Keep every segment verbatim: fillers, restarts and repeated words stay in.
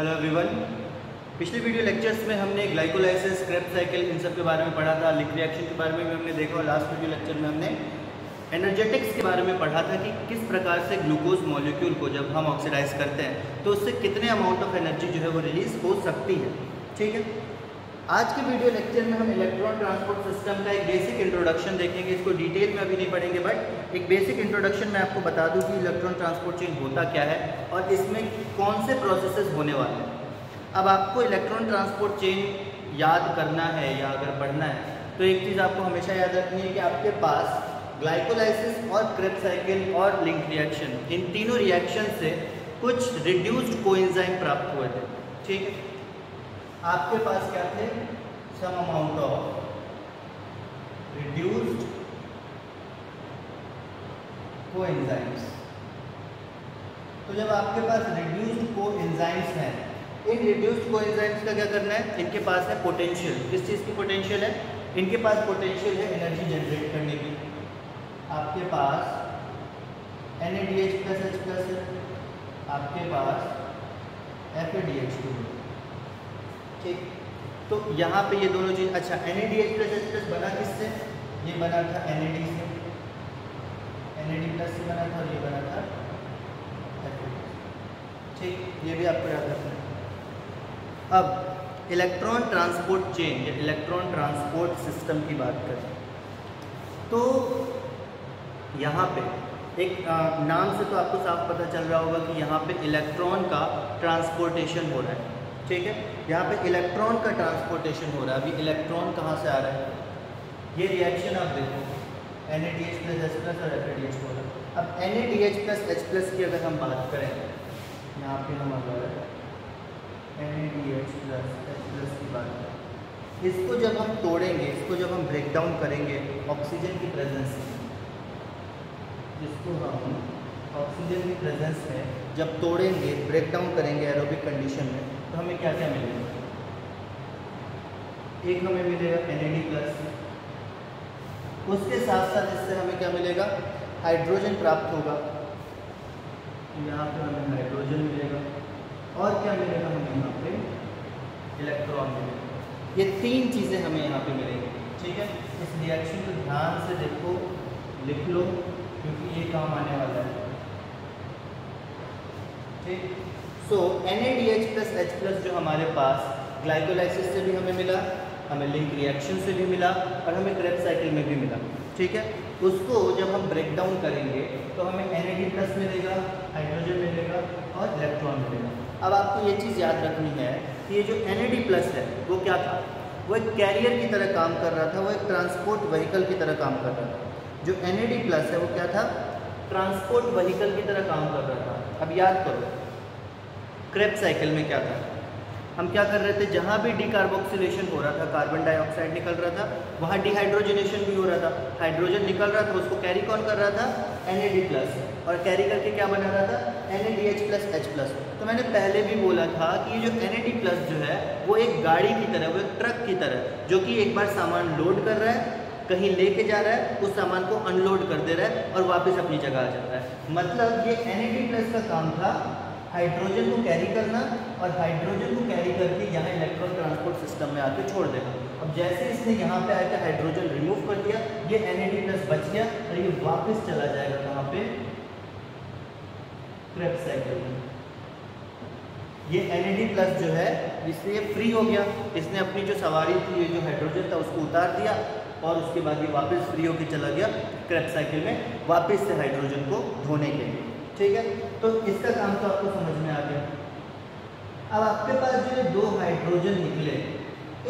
Hello everyone, पिछले video lectures में हमने ग्लाइकोलाइसिस, क्रेब्स साइकिल, इन सब के बारे में पढ़ा था। लिंक रिएक्शन के बारे में भी हमने देखा और लास्ट वीडियो लेक्चर में हमने एनर्जेटिक्स के बारे में पढ़ा था कि किस प्रकार से ग्लूकोज मॉलिक्यूल को जब हम ऑक्सीडाइज करते हैं तो उससे कितने अमाउंट ऑफ एनर्जी जो है वो रिलीज हो सकती है। ठीक है, आज के वीडियो लेक्चर में हम इलेक्ट्रॉन ट्रांसपोर्ट सिस्टम का एक बेसिक इंट्रोडक्शन देखेंगे। इसको डिटेल में अभी नहीं पढ़ेंगे, बट एक बेसिक इंट्रोडक्शन मैं आपको बता दूं कि इलेक्ट्रॉन ट्रांसपोर्ट चेन होता क्या है और इसमें कौन से प्रोसेसेस होने वाले हैं। अब आपको इलेक्ट्रॉन ट्रांसपोर्ट चेन याद करना है या अगर पढ़ना है तो एक चीज़ आपको हमेशा याद रखनी है कि आपके पास ग्लाइकोलाइसिस और क्रेब्स साइकिल और लिंक रिएक्शन, इन तीनों रिएक्शन से कुछ रिड्यूस्ड कोएंजाइम प्राप्त हुए थे। ठीक है, आपके पास क्या थे? Some amount of reduced coenzymes. तो जब आपके पास रिड्यूस्ड कोएंजाइम्स हैं, इन रिड्यूस्ड कोएंजाइम्स का क्या करना है? इनके पास है पोटेंशियल। किस चीज़ की पोटेंशियल है? इनके पास पोटेंशियल है एनर्जी जनरेट करने की। आपके पास N A D H plus H plus है, आपके पास F A D H two. ठीक, तो यहाँ पे ये दोनों चीज़, अच्छा N A D H plus H plus बना किससे? ये बना था एन ए डी से, एन ए डी प्लस से बना था और ये बना था एफ ए डी। ठीक, ये भी आपको याद रखना है। अब इलेक्ट्रॉन ट्रांसपोर्ट चेन या इलेक्ट्रॉन ट्रांसपोर्ट सिस्टम की बात करें तो यहाँ पे एक आ, नाम से तो आपको साफ पता चल रहा होगा कि यहाँ पे इलेक्ट्रॉन का ट्रांसपोर्टेशन हो रहा है। ठीक है, यहाँ पे इलेक्ट्रॉन का ट्रांसपोर्टेशन हो रहा है। अभी इलेक्ट्रॉन कहाँ से आ रहा है? ये रिएक्शन आप देखो, N A D H plus H plus और एफ ए डी एच हो रहा है। अब N A D H plus H plus की अगर हम बात करें, यहाँ पे हम अगर N A D H plus H plus की बात करें, इसको जब हम तोड़ेंगे, इसको जब हम ब्रेक डाउन करेंगे ऑक्सीजन की प्रेजेंस में, इसको हम ऑक्सीजन की प्रेजेंस में जब तोड़ेंगे, ब्रेक डाउन करेंगे एरोबिक कंडीशन में, तो हमें क्या क्या मिलेगा? एक हमें मिलेगा एन ए डी प्लस, उसके साथ साथ इससे हमें क्या मिलेगा? हाइड्रोजन प्राप्त होगा। यहाँ पे हमें हाइड्रोजन मिलेगा और क्या मिलेगा? हमें यहाँ पे इलेक्ट्रॉन मिलेगा। ये तीन चीज़ें हमें यहाँ पे मिलेंगी। ठीक है, इस रिएक्शन को ध्यान से देखो, लिख लो, क्योंकि ये काम आने वाला है। ठीक, so N A D H plus H plus जो हमारे पास ग्लाइकोलाइसिस से भी हमें मिला, हमें लिंक रिएक्शन से भी मिला और हमें क्रेब्स साइकिल में भी मिला। ठीक है, उसको जब हम ब्रेक डाउन करेंगे तो हमें एन ए डी प्लस मिलेगा, हाइड्रोजन मिलेगा और इलेक्ट्रॉन मिलेगा। अब आपको ये चीज़ याद रखनी है कि ये जो एन ए डी प्लस है वो क्या था? वो एक कैरियर की तरह काम कर रहा था, वो एक ट्रांसपोर्ट व्हीकल की तरह काम कर रहा था। जो एन ए डी प्लस है वो क्या था? ट्रांसपोर्ट व्हीकल की तरह काम कर रहा था। अब याद करो क्रेब्स साइकिल में क्या था, हम क्या कर रहे थे? जहाँ भी डिकार्बोक्सिलेशन हो रहा था, कार्बन डाइऑक्साइड निकल रहा था, वहाँ डिहाइड्रोजनेशन भी हो रहा था। हाइड्रोजन निकल रहा था, उसको कैरी कौन कर रहा था? एन ए डी प्लस, और कैरी करके क्या बना रहा था? N A D H plus H plus. तो मैंने पहले भी बोला था कि ये जो एन ए डी प्लस जो है वो एक गाड़ी की तरह, वो एक ट्रक की तरह, जो कि एक बार सामान लोड कर रहा है, कहीं लेके जा रहा है, उस सामान को अनलोड कर दे रहा है और वापस अपनी जगह आ जाता है। मतलब ये एन ए डी प्लस का काम था हाइड्रोजन को कैरी करना, और हाइड्रोजन को कैरी करके यहाँ इलेक्ट्रॉन ट्रांसपोर्ट सिस्टम में आके छोड़ देना। अब जैसे इसने यहाँ पे आकर हाइड्रोजन रिमूव कर दिया, ये एन ए डी प्लस बच गया और ये वापस चला जाएगा कहाँ पे? क्रेब्स साइकिल में। ये एन ए डी प्लस जो है इसलिए फ्री हो गया, इसने अपनी जो सवारी थी, ये जो हाइड्रोजन था उसको उतार दिया और उसके बाद ये वापस फ्री होकर चला गया क्रेब्स साइकिल में, वापस से हाइड्रोजन को धोने के लिए। ठीक है, तो इसका काम तो आपको समझ में आ गया। अब आपके पास जो दो हाइड्रोजन निकले,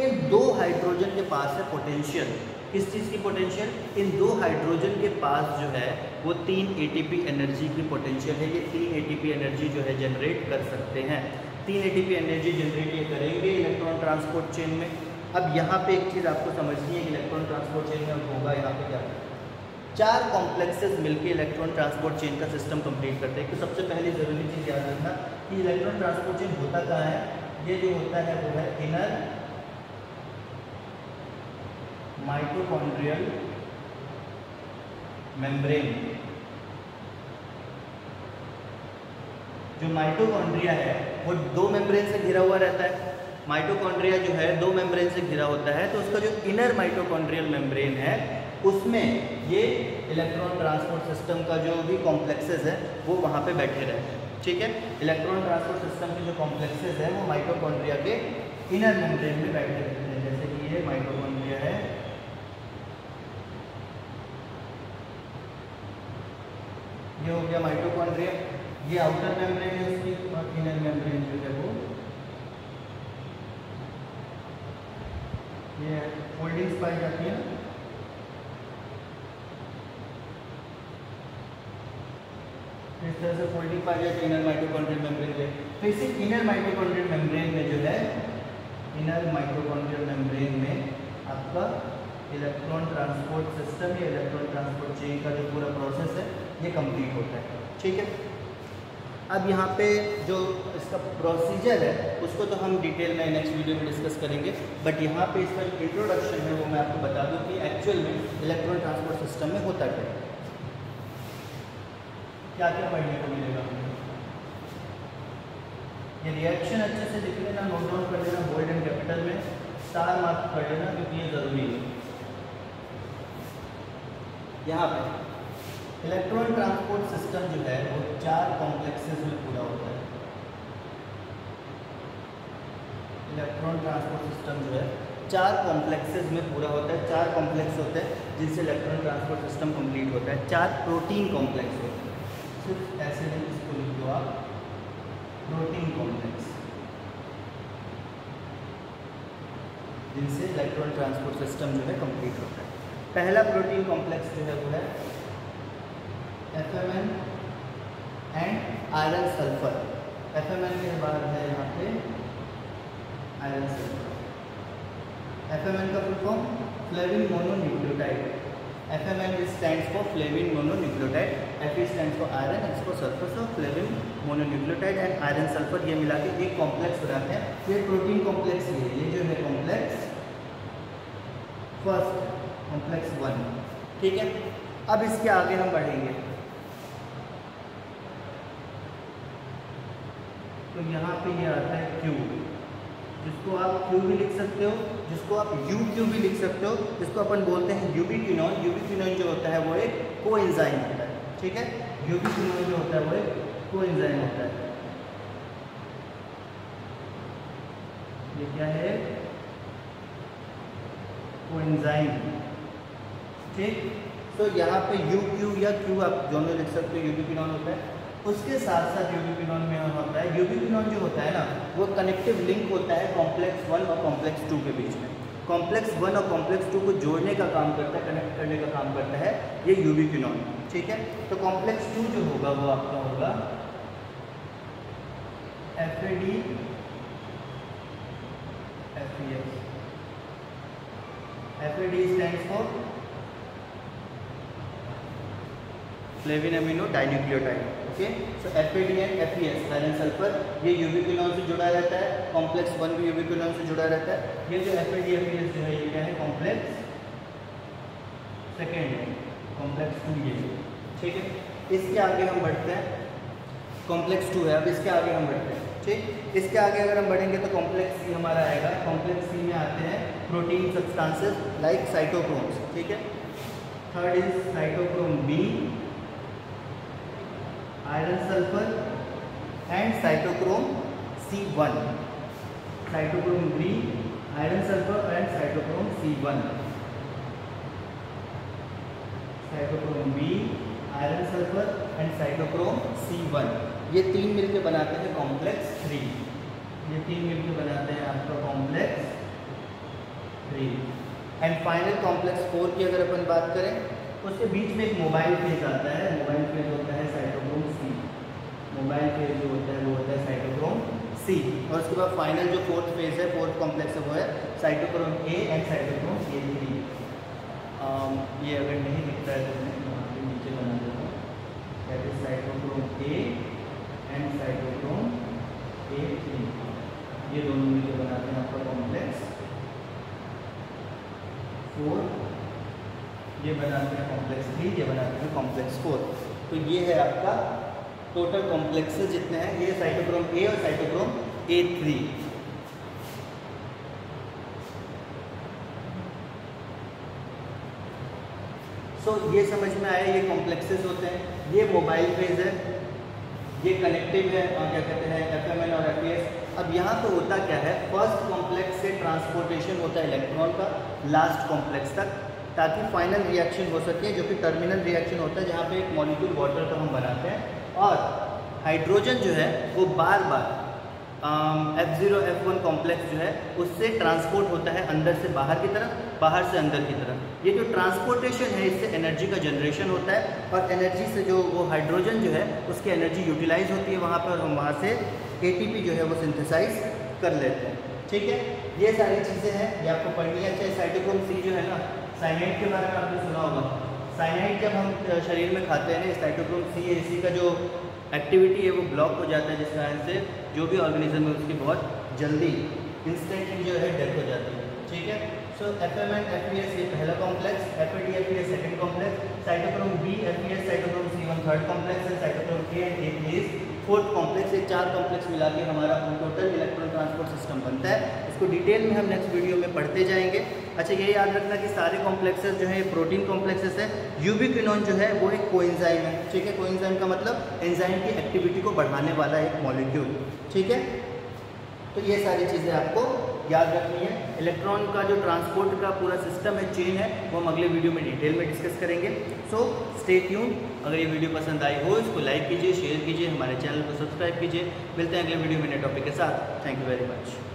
इन दो हाइड्रोजन के पास है पोटेंशियल। किस चीज़ की पोटेंशियल? इन दो हाइड्रोजन के पास जो है वो तीन ए टी पी एनर्जी की पोटेंशियल है। ये तीन ए टी पी एनर्जी जो है जनरेट कर सकते हैं। तीन A T P energy generate ये करेंगे इलेक्ट्रॉन ट्रांसपोर्ट चेन में। अब यहाँ पे एक चीज़ आपको समझनी है, इलेक्ट्रॉन ट्रांसपोर्ट चेन में होगा यहाँ पे क्या? चार कॉम्प्लेक्सेस मिलके इलेक्ट्रॉन ट्रांसपोर्ट चेन का सिस्टम कंप्लीट करते हैं। तो सबसे पहले ज़रूरी चीज़ याद रखना कि इलेक्ट्रॉन ट्रांसपोर्ट चेन होता कहाँ है? ये जो होता है वो है इनर माइटोकॉन्ड्रियल मेम्ब्रेन। जो माइटोकॉन्ड्रिया है वो दो मेम्ब्रेन से घिरा हुआ रहता है। माइटोकॉन्ड्रिया जो है दो मेम्ब्रेन से घिरा होता है, तो उसका जो इनर माइटोकॉन्ड्रियल मेम्ब्रेन है उसमें ये इलेक्ट्रॉन ट्रांसपोर्ट सिस्टम का जो भी कॉम्प्लेक्सेस है वो वहाँ पे बैठे रहते हैं, ठीक है। इलेक्ट्रॉन ट्रांसपोर्ट सिस्टम के जो कॉम्प्लेक्सेस है वो माइटोकॉन्ड्रिया के इनर मेम्ब्रेन में बैठे रहते हैं, जैसे कि ये माइटोकॉन्ड्रिया है, ये हो गया माइटोकॉन्ड्रिया, ये आउटर मेम्ब्रेन है उसकी, और इनर मेम्ब्रेन जो है वो ये फोल्डिंग्स पाई जाती है। इस तरह से फोल्डिंग पाई जाती है इनर माइटोकॉन्ड्रियल मेम्ब्रेन में। तो इसी इनर माइटोकॉन्ड्रियल मेम्ब्रेन में जो है, इनर माइटोकॉन्ड्रियल मेम्ब्रेन में आपका इलेक्ट्रॉन ट्रांसपोर्ट सिस्टम या इलेक्ट्रॉन ट्रांसपोर्ट चेन का जो पूरा प्रोसेस है ये कंप्लीट होता है, ठीक है। अब यहाँ पे जो इसका प्रोसीजर है उसको तो हम डिटेल में नेक्स्ट वीडियो में डिस्कस करेंगे, बट यहाँ पे इसका जो इंट्रोडक्शन है वो मैं आपको बता दूँ कि एक्चुअल में इलेक्ट्रॉन ट्रांसपोर्ट सिस्टम में होता क्या है, क्या क्या पढ़ने को मिलेगा। ये रिएक्शन अच्छे से लिख लेना, नोट डाउन कर लेना, बोल्ड एंड कैपिटल में स्टार मार्क कर लेना क्योंकि ये ज़रूरी है। यहाँ पर इलेक्ट्रॉन ट्रांसपोर्ट सिस्टम जो है वो चार कॉम्प्लेक्सेस में पूरा होता है। इलेक्ट्रॉन ट्रांसपोर्ट सिस्टम जो है चार कॉम्प्लेक्सेस में पूरा होता है। चार कॉम्प्लेक्स होते हैं जिनसे इलेक्ट्रॉन ट्रांसपोर्ट सिस्टम कंप्लीट होता है। चार प्रोटीन कॉम्प्लेक्स होते हैं, सिर्फ ऐसे ही इसको लिख दो आप, प्रोटीन कॉम्प्लेक्स, जिनसे इलेक्ट्रॉन ट्रांसपोर्ट सिस्टम जो है कंप्लीट होता है। पहला प्रोटीन कॉम्प्लेक्स जो है वो है F M N and iron sulphur. F M N के बाद है यहाँ पे iron sulphur. F M N का full form flavin mononucleotide. F M N stands for flavin mononucleotide, F E stands for iron, S for sulphur. So flavin mononucleotide and iron sulphur ये मिला के एक कॉम्प्लेक्स बनाते हैं। ये protein complex है, ये जो है कॉम्प्लेक्स फर्स्ट, कॉम्प्लेक्स वन, ठीक है। अब इसके आगे हम बढ़ेंगे तो यहाँ पे ये आता है Q, जिसको आप Q भी लिख सकते हो, जिसको आप U Q भी लिख सकते हो, जिसको अपन बोलते हैं ubiquinone। ubiquinone जो होता है वो एक कोएंजाइम होता है, ठीक है। ubiquinone जो होता है वो एक कोएंजाइम होता है। ये क्या है? कोएंजाइम, ठीक। तो यहाँ पे U Q या Q आप दोनों लिख सकते हो, ubiquinone होता है। उसके साथ साथ ubiquinone में होता है, ubiquinone जो होता है ना वो कनेक्टिव लिंक होता है कॉम्प्लेक्स वन और कॉम्प्लेक्स टू के बीच में। कॉम्प्लेक्स वन और कॉम्प्लेक्स टू को जोड़ने का काम करता है, कनेक्ट करने का काम करता है ये ubiquinone, ठीक है। तो कॉम्प्लेक्स टू जो होगा वो आपका होगा F A D F E S. F A D stands for flavin amino dinucleotide, okay. So F A D and F E S iron sulphur ये ubiquinone से जुड़ा रहता है। कॉम्प्लेक्स वन भी ubiquinone से जुड़ा रहता है। ये जो F A D F E S जो है ये क्या है? कॉम्प्लेक्स सेकेंड है, कॉम्प्लेक्स टू ये, ठीक है। इसके आगे हम बढ़ते हैं, कॉम्प्लेक्स टू है, अब इसके आगे हम बढ़ते हैं, ठीक। इसके आगे अगर हम बढ़ेंगे तो कॉम्प्लेक्स सी हमारा आएगा। कॉम्प्लेक्स सी में आते हैं प्रोटीन सब्सटांसेस लाइक साइटोक्रोम्स, ठीक है। Third is cytochrome B, iron sulphur and cytochrome C one. Cytochrome three, iron sulphur and cytochrome C one. Cytochrome B, iron sulphur and cytochrome C one, ये तीन मिलकर बनाते हैं कॉम्प्लेक्स थ्री। ये तीन मिलकर बनाते हैं आपका complex three. And final complex four की अगर अपन बात करें, उसके बीच में एक मोबाइल फेज आता है। मोबाइल फेज होता है साइटोक्रोम सी। मोबाइल फेज जो होता है वो होता है साइटोक्रोम सी। और उसके बाद फाइनल जो फोर्थ फेज है, फोर्थ कॉम्प्लेक्स है, वो है cytochrome A and cytochrome A three. ये अगर नहीं दिखता है तो मैं वहाँ पे नीचे बना देता हूँ, that is cytochrome A and cytochrome A three. ये दोनों मिलकर बनाते हैं आपका कॉम्प्लेक्स फोर, ये बनाते हैं कॉम्प्लेक्स थ्री, ये बनाते हैं कॉम्प्लेक्स फोर। तो ये है आपका टोटल कॉम्प्लेक्सेस जितने हैं ये साइटोक्रोम ए और cytochrome A three. So so, ये समझ में आया ये कॉम्प्लेक्सेस होते हैं, ये मोबाइल फेज है, ये कनेक्टिव है और क्या कहते हैं एफ एम एन और एफ ए एस। अब यहाँ तो होता क्या है, फर्स्ट कॉम्प्लेक्स से ट्रांसपोर्टेशन होता है इलेक्ट्रॉन का लास्ट कॉम्प्लेक्स तक, ताकि फाइनल रिएक्शन हो सके जो कि टर्मिनल रिएक्शन होता है जहाँ पे एक मॉलिक्यूल वाटर का हम बनाते हैं। और हाइड्रोजन जो है वो बार बार F zero F one complex जो है उससे ट्रांसपोर्ट होता है अंदर से बाहर की तरफ, बाहर से अंदर की तरफ। ये जो ट्रांसपोर्टेशन है इससे एनर्जी का जनरेशन होता है और एनर्जी से जो वो हाइड्रोजन जो है उसकी एनर्जी यूटिलाइज होती है वहाँ पर, और हम वहाँ से ए टी पी जो है वो सिंथेसाइज कर लेते हैं। ठीक है, ये सारी चीज़ें हैं, ये आपको पढ़नी है। अच्छा, साइटोक्रोम सी जो है ना, साइनाइड के बारे में आपने सुना होगा, साइनाइड जब हम शरीर में खाते हैं ना, साइटोक्रोम सी इसी का जो एक्टिविटी है वो ब्लॉक हो जाता है, जिस कारण से जो भी ऑर्गेनिज्म है उसकी बहुत जल्दी इंस्टेंटली जो है डेथ हो जाती है। ठीक है, so F M N F A S ये पहला complex, F A D F A S ये second complex, cytochrome B F A S cytochrome C one third complex है, cytochrome A and A is fourth complex. ये चार complex मिला के हमारा total electron transport system बनता है। इसको डिटेल में हम नेक्स्ट वीडियो में पढ़ते जाएंगे। अच्छा, ये याद रखना कि सारे कॉम्प्लेक्सेस जो हैं प्रोटीन कॉम्प्लेक्सेस है। यूबिक्विनोन जो है वो एक कोएंजाइम है। ठीक है, कोएंजाइम का मतलब एंजाइम की एक्टिविटी को बढ़ाने वाला एक मॉलिक्यूल। ठीक है, तो ये सारी चीज़ें आपको याद रखनी है। इलेक्ट्रॉन का जो ट्रांसपोर्ट का पूरा सिस्टम है, चेन है, वो हम अगले वीडियो में डिटेल में डिस्कस करेंगे। So stay tune. अगर ये वीडियो पसंद आई हो इसको लाइक कीजिए, शेयर कीजिए, हमारे चैनल को सब्सक्राइब कीजिए। मिलते हैं अगले वीडियो में नए टॉपिक के साथ। Thank you very much.